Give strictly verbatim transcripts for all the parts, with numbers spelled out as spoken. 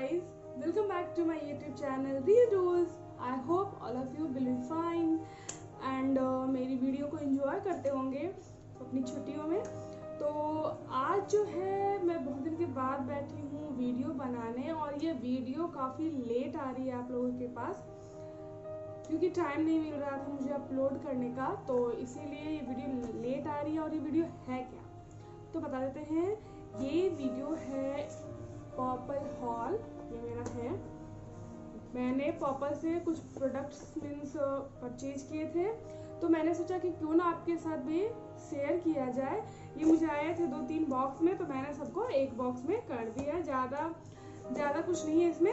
guys, welcome back to my YouTube channel Reel Doze. I hope all of you will be fine and uh, मेरी video को enjoy करते होंगे अपनी छुट्टियों में। तो आज जो है मैं बहुत दिन के बाद बैठी हूँ वीडियो बनाने और ये वीडियो काफ़ी लेट आ रही है आप लोगों के पास क्योंकि टाइम नहीं मिल रहा था मुझे अपलोड करने का, तो इसीलिए ये वीडियो लेट आ रही है। और ये वीडियो है क्या तो बता देते हैं, ये वीडियो है पर्पल हॉल, ये मेरा है। मैंने पर्पल से कुछ प्रोडक्ट्स मीन्स परचेज किए थे, तो मैंने सोचा कि क्यों ना आपके साथ भी शेयर किया जाए। ये मुझे आए थे दो तीन बॉक्स में, तो मैंने सबको एक बॉक्स में कर दिया। ज़्यादा ज़्यादा कुछ नहीं है इसमें,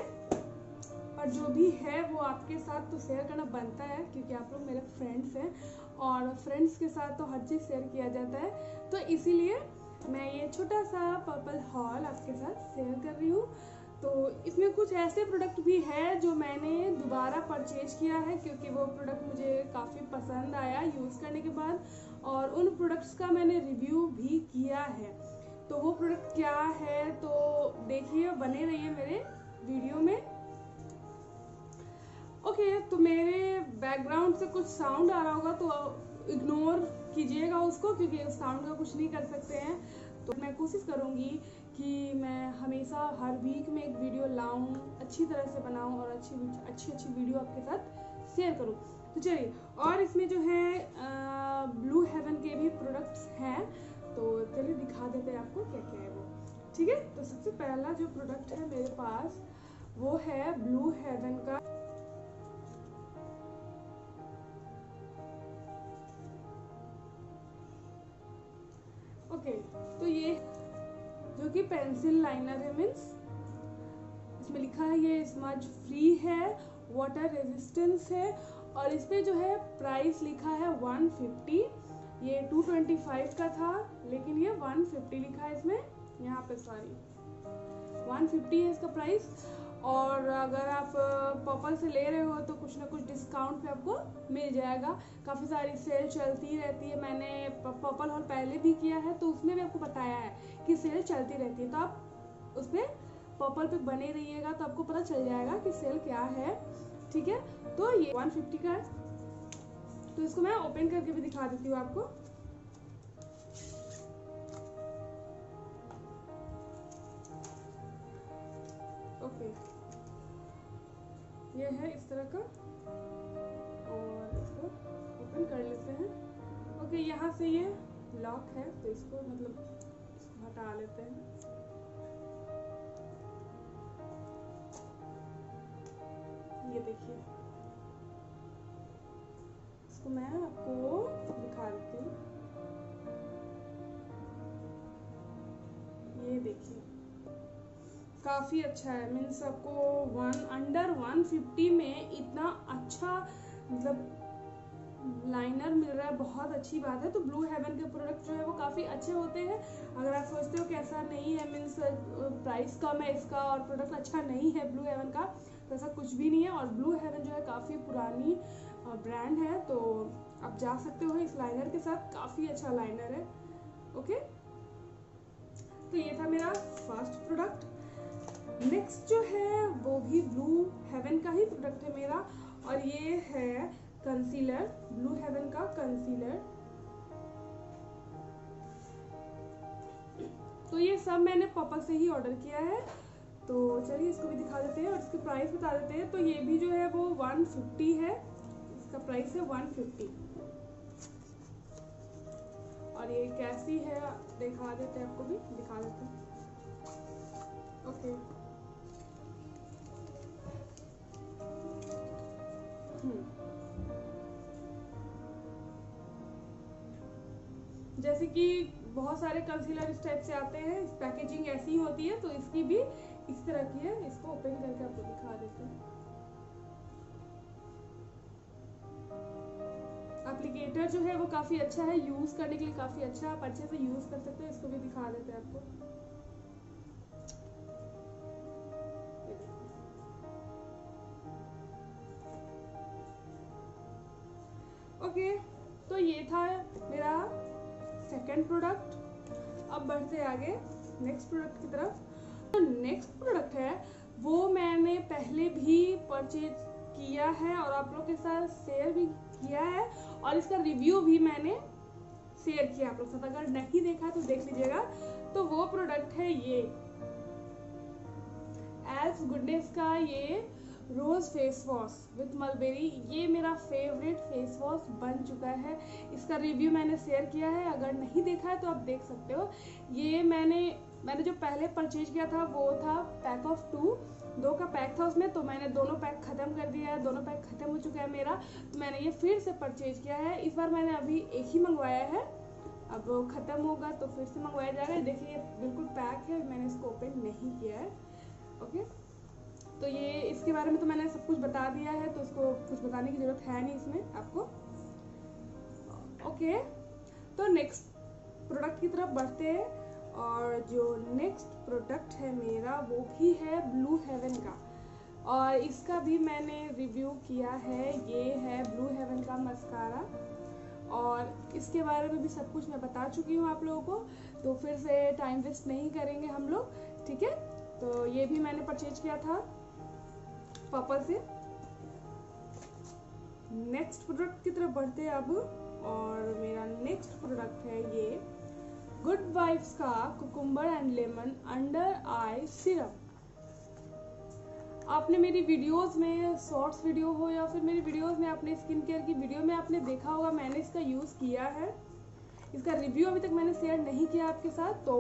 और जो भी है वो आपके साथ तो शेयर करना बनता है क्योंकि आप लोग मेरे फ्रेंड्स हैं और फ्रेंड्स के साथ तो हर चीज़ शेयर किया जाता है। तो इसीलिए मैं ये छोटा सा पर्पल हॉल आपके साथ शेयर कर रही हूँ। तो इसमें कुछ ऐसे प्रोडक्ट भी हैं जो मैंने दोबारा परचेज किया है क्योंकि वो प्रोडक्ट मुझे काफ़ी पसंद आया यूज़ करने के बाद, और उन प्रोडक्ट्स का मैंने रिव्यू भी किया है। तो वो प्रोडक्ट क्या है तो देखिए, बने रहिए मेरे वीडियो में। ओके, तो मेरे बैकग्राउंड से कुछ साउंड आ रहा होगा तो इग्नोर कीजिएगा उसको क्योंकि उस साउंड का कुछ नहीं कर सकते हैं। तो मैं कोशिश करूँगी कि मैं हमेशा हर वीक में एक वीडियो लाऊं, अच्छी तरह से बनाऊं और अच्छी अच्छी अच्छी वीडियो आपके साथ शेयर करूं। तो चलिए, और इसमें जो है ब्लू हेवन के भी प्रोडक्ट्स हैं, तो चलिए दिखा देते हैं आपको क्या क्या है वो, ठीक है। तो सबसे पहला जो प्रोडक्ट है मेरे पास वो है ब्लू हेवन का। ओके, तो ये जो कि पेंसिल लाइनर है, मीन्स इसमें लिखा है ये स्मज फ्री है, वाटर रेजिस्टेंस है, और इस पर जो है प्राइस लिखा है वन फिफ्टी। ये टू ट्वेंटी फाइव का था लेकिन ये वन फिफ्टी लिखा है इसमें, यहाँ पे सॉरी वन फिफ्टी है इसका प्राइस। और अगर आप पर्पल से ले रहे हो तो कुछ ना कुछ डिस्काउंट पे आपको मिल जाएगा। काफ़ी सारी सेल चलती रहती है, मैंने पर्पल हॉल पहले भी किया है तो उसमें भी आपको बताया है कि सेल चलती रहती है, तो आप उस पर पर्पल पे बने रहिएगा तो आपको पता चल जाएगा कि सेल क्या है, ठीक है। तो ये वन फिफ्टी का है, तो इसको मैं ओपन करके भी दिखा देती हूँ आपको। ओके, ये है इस तरह का, और इसको ओपन कर लेते हैं। ओके, यहाँ से ये लॉक है तो इसको मतलब इसको हटा लेते हैं। ये देखिए, इसको मैं आपको दिखा देती हूँ। ये देखिए, काफ़ी अच्छा है, मीन्स आपको वन अंडर वन फिफ्टी में इतना अच्छा मतलब लाइनर मिल रहा है, बहुत अच्छी बात है। तो ब्लू हेवन के प्रोडक्ट जो है वो काफ़ी अच्छे होते हैं। अगर आप सोचते हो कैसा नहीं है, मीन्स प्राइस कम है इसका और प्रोडक्ट अच्छा नहीं है ब्लू हेवन का, तो ऐसा कुछ भी नहीं है। और ब्लू हेवन जो है काफ़ी पुरानी ब्रांड है, तो आप जा सकते हो इस लाइनर के साथ, काफ़ी अच्छा लाइनर है। ओके, तो ये था मेरा फर्स्ट प्रोडक्ट। नेक्स्ट जो है वो भी ब्लू हेवन का ही प्रोडक्ट है मेरा, और ये है कंसीलर, ब्लू हेवन का कंसीलर। तो ये सब मैंने पर्पल से ही ऑर्डर किया है, तो चलिए इसको भी दिखा देते हैं और इसके प्राइस बता देते हैं। तो ये भी जो है वो वन फिफ्टी है, इसका प्राइस है वन फिफ्टी। और ये कैसी है दिखा देते हैं आपको, भी दिखा देते हैं। Okay okay. जैसे कि बहुत सारे कंसीलर इस टाइप से आते हैं, इस पैकेजिंग ऐसी होती है, तो इसकी भी इस तरह की है। इसको ओपन करके आपको दिखा देते हैं। एप्लीकेटर जो है वो काफ़ी अच्छा है यूज़ करने के लिए, काफ़ी अच्छा, आप अच्छे से यूज़ कर सकते हैं। इसको भी दिखा देते हैं आपको। ओके okay, तो ये था मेरा सेकंड प्रोडक्ट। अब बढ़ते आगे नेक्स्ट प्रोडक्ट की तरफ। तो नेक्स्ट प्रोडक्ट है वो सब चीज़ किया है और आप लोग के साथ शेयर भी किया है और इसका रिव्यू भी मैंने शेयर किया आप लोग के साथ। अगर नहीं देखा तो देख लीजिएगा। तो वो प्रोडक्ट है ये एल्फ गुडनेस का ये rose face wash with mulberry. ये मेरा फेवरेट फेस वॉश बन चुका है। इसका रिव्यू मैंने शेयर किया है, अगर नहीं देखा है तो आप देख सकते हो। ये मैंने मैंने जो पहले परचेज किया था वो था पैक ऑफ टू, दो का पैक था उसमें, तो मैंने दोनों पैक ख़त्म कर दिया है। दोनों पैक ख़त्म हो चुका है मेरा, तो मैंने ये फिर से परचेज किया है। इस बार मैंने अभी एक ही मंगवाया है, अब ख़त्म होगा तो फिर से मंगवाया जाएगा। देखिए ये बिल्कुल पैक है, मैंने इसको ओपन नहीं किया है। ओके, तो ये इसके बारे में तो मैंने सब कुछ बता दिया है, तो इसको कुछ बताने की ज़रूरत है नहीं इसमें आपको। ओके, तो नेक्स्ट प्रोडक्ट की तरफ बढ़ते हैं और जो नेक्स्ट प्रोडक्ट है मेरा वो भी है ब्लू हेवन का और इसका भी मैंने रिव्यू किया है। ये है ब्लू हेवन का मस्कारा और इसके बारे में भी सब कुछ मैं बता चुकी हूँ आप लोगों को, तो फिर से टाइम वेस्ट नहीं करेंगे हम लोग, ठीक है। तो ये भी मैंने परचेज किया था पर्पल से। नेक्स्ट प्रोडक्ट की तरफ बढ़ते हैं अब और मेरा नेक्स्ट प्रोडक्ट है ये गुड वाइब्स का cucumber and lemon under eye syrup. आपने मेरी वीडियोस में, शॉर्ट्स वीडियो हो या फिर मेरी वीडियोस में, आपने स्किन केयर की वीडियो में आपने देखा होगा मैंने इसका यूज़ किया है। इसका रिव्यू अभी तक मैंने शेयर नहीं किया आपके साथ, तो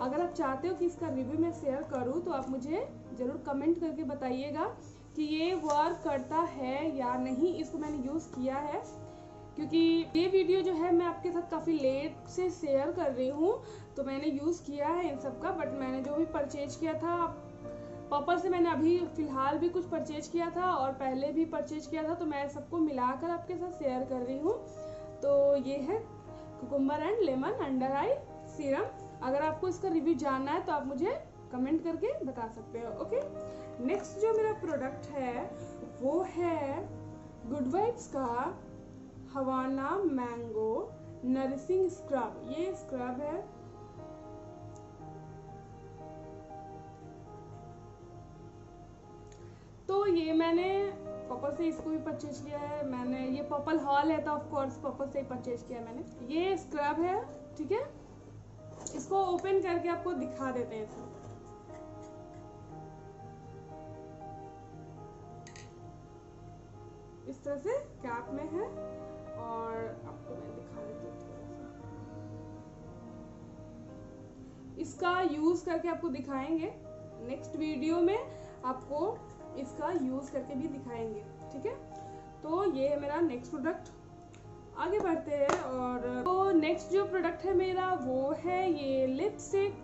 अगर आप चाहते हो कि इसका रिव्यू मैं शेयर करूं तो आप मुझे ज़रूर कमेंट करके बताइएगा कि ये वर्क करता है या नहीं। इसको मैंने यूज़ किया है क्योंकि ये वीडियो जो है मैं आपके साथ काफ़ी लेट से शेयर कर रही हूँ, तो मैंने यूज़ किया है इन सब का। बट मैंने जो भी परचेज किया था पर्पल से, मैंने अभी फ़िलहाल भी कुछ परचेज किया था और पहले भी परचेज किया था, तो मैं सबको मिलाकर आपके साथ शेयर कर रही हूँ। तो ये है cucumber and lemon under eye serum. अगर आपको इसका रिव्यू जानना है तो आप मुझे कमेंट करके बता सकते हो। ओके, नेक्स्ट जो मेरा प्रोडक्ट है वो है गुड वाइब्स का हवाना मैंगो नरिशिंग स्क्रब। ये स्क्रब है, तो ये मैंने पर्पल से इसको भी परचेज किया है। मैंने ये पर्पल हॉल है तो ऑफकोर्स पर्पल से ही परचेज किया है मैंने। ये स्क्रब है, ठीक है। इसको ओपन करके आपको दिखा देते हैं इसको। इस तरह से कैप में है और आपको मैं दिखा देती हूँ। इसका यूज करके आपको दिखाएंगे नेक्स्ट वीडियो में, आपको इसका यूज़ करके भी दिखाएंगे, ठीक है। तो ये है मेरा नेक्स्ट प्रोडक्ट। आगे बढ़ते हैं और तो नेक्स्ट जो प्रोडक्ट है मेरा वो है ये लिपस्टिक।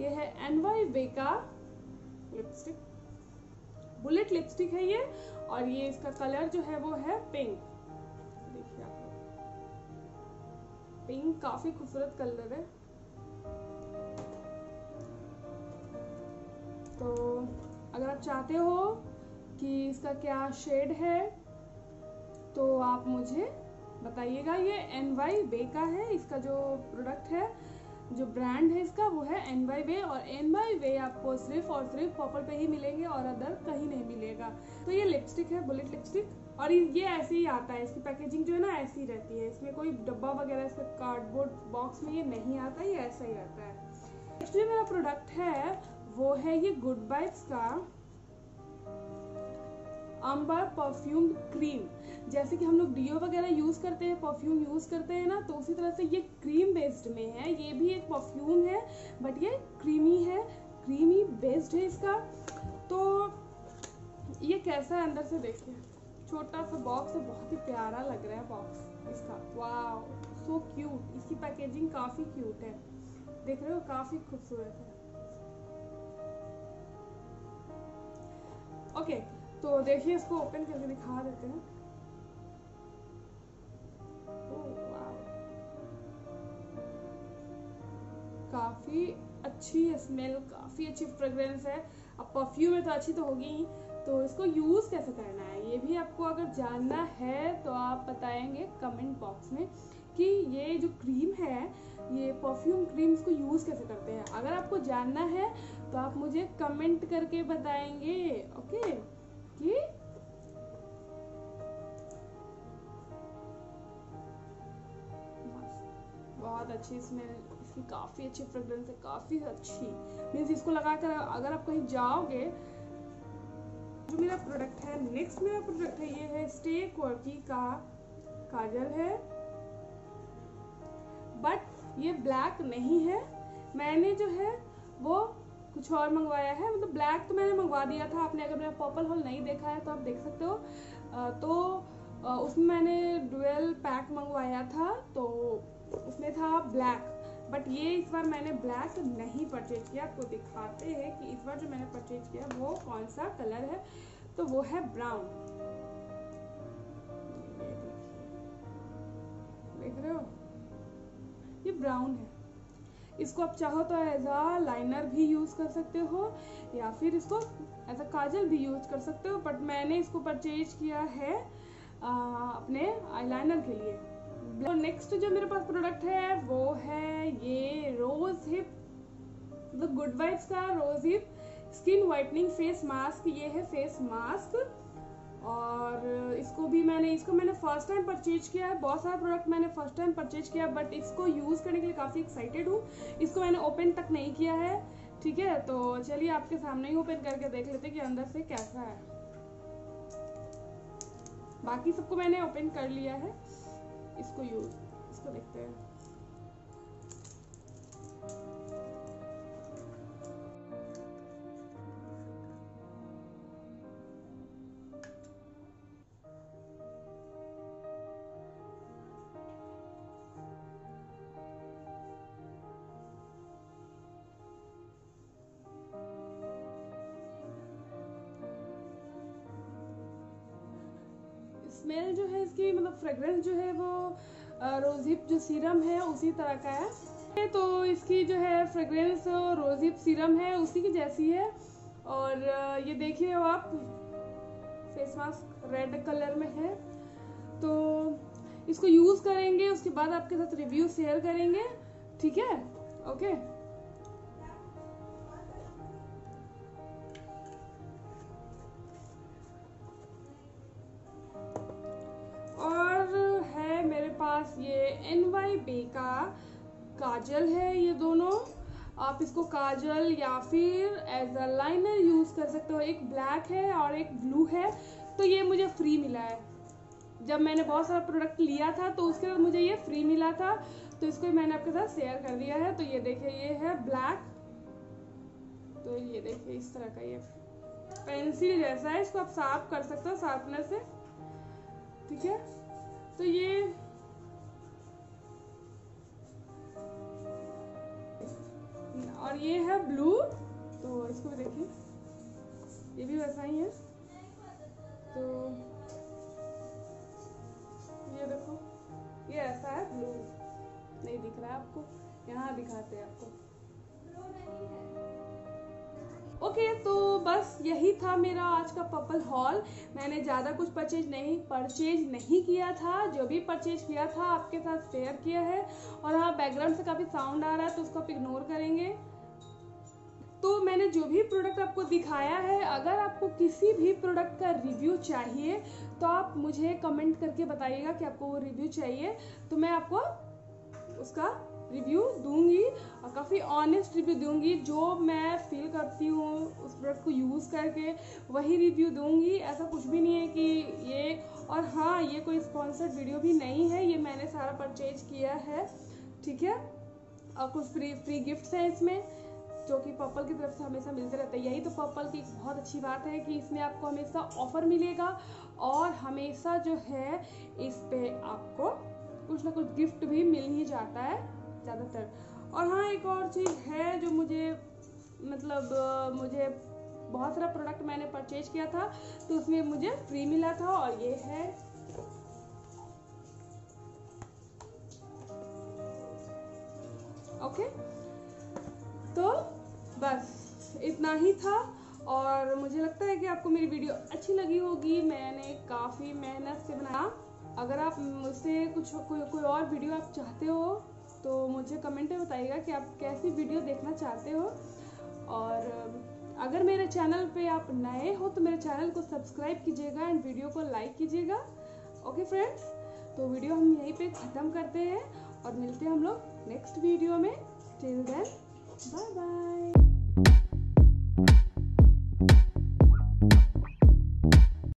ये है एन वाई बेका लिपस्टिक, बुलेट लिपस्टिक है ये और ये इसका कलर जो है वो है पिंक। देखिए आप लोग, पिंक काफ़ी खूबसूरत कलर है। तो अगर आप चाहते हो कि इसका क्या शेड है तो आप मुझे बताइएगा। ये एन वाई बेका है, इसका जो प्रोडक्ट है, जो ब्रांड है इसका वो है एन वाई बे और एन वाई बे आपको सिर्फ और सिर्फ पर्पल पे ही मिलेंगे और अदर कहीं नहीं मिलेगा। तो ये लिपस्टिक है, बुलेट लिपस्टिक, और ये ऐसे ही आता है। इसकी पैकेजिंग जो है ना ऐसी रहती है, इसमें कोई डब्बा वगैरह, इसका कार्डबोर्ड बॉक्स में ये नहीं आता, ये ऐसा ही आता है। नेक्स्ट जो मेरा प्रोडक्ट है वो है ये गुड वाइब्स का अंबर परफ्यूम क्रीम। जैसे कि हम लोग डीओ वगैरह यूज़ करते हैं, परफ्यूम यूज़ करते हैं ना, तो उसी तरह से ये क्रीम बेस्ड में है। ये भी एक परफ्यूम है बट ये क्रीमी है, क्रीमी बेस्ड है इसका। तो ये कैसा है अंदर से देखिए, छोटा सा बॉक्स है, बहुत ही प्यारा लग रहा है बॉक्स इसका। Wow, so cute. इसकी पैकेजिंग काफ़ी क्यूट है, देख रहे हो, काफ़ी खूबसूरत है। ओके okay, तो देखिए इसको ओपन करके दिखा देते हैं। काफ़ी अच्छी स्मेल, काफ़ी अच्छी फ्रेग्रेंस है। अब परफ्यूम है तो अच्छी तो होगी ही, तो इसको यूज़ कैसे करना है ये भी आपको अगर जानना है तो आप बताएंगे कमेंट बॉक्स में कि ये जो क्रीम है, ये परफ्यूम क्रीम, इसको यूज़ कैसे करते हैं। अगर आपको जानना है तो आप मुझे कमेंट करके बताएंगे, ओके, कि बहुत अच्छी स्मेल, इसकी काफ़ी अच्छी फ्रेगरेंस है, काफ़ी अच्छी। मीन्स इसको लगाकर अगर आप कहीं जाओगे। जो मेरा प्रोडक्ट है, नेक्स्ट मेरा प्रोडक्ट है, ये है स्टे क्वर्की का काजल है, बट ये ब्लैक नहीं है। मैंने जो है वो कुछ और मंगवाया है, मतलब ब्लैक तो मैंने मंगवा दिया था। आपने अगर मेरा पर्पल हॉल नहीं देखा है तो आप देख सकते हो। आ, तो उसमें मैंने डुअल पैक मंगवाया था, तो उसमें था ब्लैक, बट ये इस बार मैंने ब्लैक नहीं परचेज किया। आपको दिखाते हैं कि इस बार जो मैंने परचेज किया वो कौन सा कलर है, तो वो है ब्राउन। देख रहे हो, ये ब्राउन है। इसको आप चाहो तो एज अ लाइनर भी यूज़ कर सकते हो या फिर इसको एज अ काजल भी यूज कर सकते हो, बट मैंने इसको परचेज किया है आ, अपने आईलाइनर के लिए। तो नेक्स्ट जो मेरे पास प्रोडक्ट है वो है ये rose hip, the good vibes का rose hip skin whitening face mask. ये है फेस मास्क, और इसको भी मैंने इसको मैंने फर्स्ट टाइम परचेज किया है। बहुत सारे प्रोडक्ट मैंने फर्स्ट टाइम परचेज किया, बट इसको यूज़ करने के लिए काफ़ी एक्साइटेड हूँ। इसको मैंने ओपन तक नहीं किया है, ठीक है। तो चलिए आपके सामने ही ओपन करके देख लेते हैं कि अंदर से कैसा है। बाकी सबको मैंने ओपन कर लिया है, इसको यूज इसको देखते हैं। स्मेल जो है इसकी, मतलब फ्रेगरेंस जो है वो रोज़हिप जो सीरम है उसी तरह का है। तो इसकी जो है फ्रेगरेंस रोज़हिप सीरम है उसी की जैसी है। और ये देख रहे हो आप, फेस मास्क रेड कलर में है। तो इसको यूज़ करेंगे, उसके बाद आपके साथ रिव्यू शेयर करेंगे, ठीक है। ओके, ये एन वाई बेका काजल है। ये दोनों आप इसको काजल या फिर एज अ लाइनर यूज़ कर सकते हो। एक ब्लैक है और एक ब्लू है। तो ये मुझे फ्री मिला है, जब मैंने बहुत सारा प्रोडक्ट लिया था तो उसके बाद मुझे ये फ्री मिला था, तो इसको मैंने आपके साथ शेयर कर दिया है। तो ये देखिए, ये है ब्लैक, तो ये देखिए इस तरह का, ये पेंसिल जैसा है। इसको आप साफ कर सकते हो शार्पनर से, ठीक है। तो ये और ये है ब्लू, तो इसको भी देखिए, ये भी वैसा ही है। तो ये देखो, ये ऐसा है, ब्लू नहीं दिख रहा है आपको, यहाँ दिखाते हैं आपको। ओके, तो बस यही था मेरा आज का पर्पल हॉल। मैंने ज़्यादा कुछ परचेज नहीं परचेज नहीं किया था। जो भी परचेज किया था आपके साथ शेयर किया है। और हाँ, बैकग्राउंड से काफ़ी साउंड आ रहा है तो उसको आप इग्नोर करेंगे। तो मैंने जो भी प्रोडक्ट आपको दिखाया है, अगर आपको किसी भी प्रोडक्ट का रिव्यू चाहिए तो आप मुझे कमेंट करके बताइएगा कि आपको वो रिव्यू चाहिए, तो मैं आपको उसका रिव्यू दूंगी और काफ़ी ऑनेस्ट रिव्यू दूंगी। जो मैं फील करती हूँ उस प्रोडक्ट को यूज़ करके वही रिव्यू दूंगी। ऐसा कुछ भी नहीं है कि ये, और हाँ, ये कोई स्पॉन्सर्ड वीडियो भी नहीं है। ये मैंने सारा परचेज किया है, ठीक है। और कुछ फ्री फ्री गिफ्ट्स हैं इसमें, जो कि पर्पल की तरफ से हमेशा मिलते रहते हैं। यही तो पर्पल की बहुत अच्छी बात है कि इसमें आपको हमेशा ऑफ़र मिलेगा और हमेशा जो है इस पे आपको कुछ ना कुछ गिफ्ट भी मिल ही जाता है ज़्यादातर। और हाँ, एक और चीज़ है जो मुझे, मतलब मुझे बहुत सारा प्रोडक्ट मैंने परचेज किया था तो उसमें मुझे फ्री मिला था। और ये है ओके, तो बस इतना ही था। और मुझे लगता है कि आपको मेरी वीडियो अच्छी लगी होगी। मैंने काफ़ी मेहनत से बनाया। अगर आप मुझसे कुछ कोई कोई और वीडियो आप चाहते हो तो मुझे कमेंट में बताइएगा कि आप कैसी वीडियो देखना चाहते हो। और अगर मेरे चैनल पे आप नए हो तो मेरे चैनल को सब्सक्राइब कीजिएगा एंड वीडियो को लाइक कीजिएगा। ओके फ्रेंड्स, तो वीडियो हम यहीं पे ख़त्म करते हैं और मिलते हैं हम लोग लोग नेक्स्ट वीडियो में। Till then bye bye.